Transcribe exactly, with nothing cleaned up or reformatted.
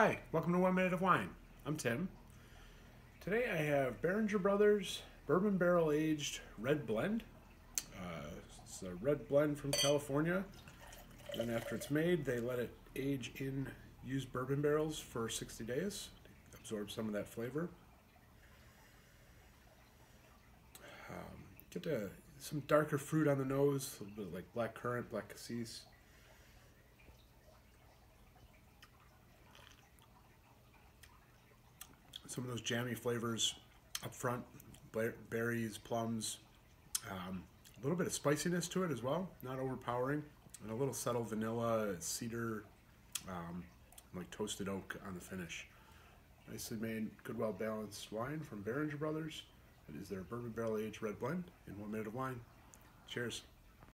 Hi, welcome to One Minute of Wine. I'm Tim. Today I have Beringer Brothers Bourbon Barrel Aged Red Blend. Uh, it's a red blend from California. And after it's made, they let it age in used bourbon barrels for sixty days to absorb some of that flavor. Um, get a, some darker fruit on the nose, a little bit like black currant, black cassis. Some of those jammy flavors up front, berries, plums, um, a little bit of spiciness to it as well, not overpowering, and a little subtle vanilla, cedar, um, like toasted oak on the finish. Nicely made, good, well-balanced wine from Beringer Brothers. It is their Bourbon Barrel Aged Red Blend in One Minute of Wine. Cheers.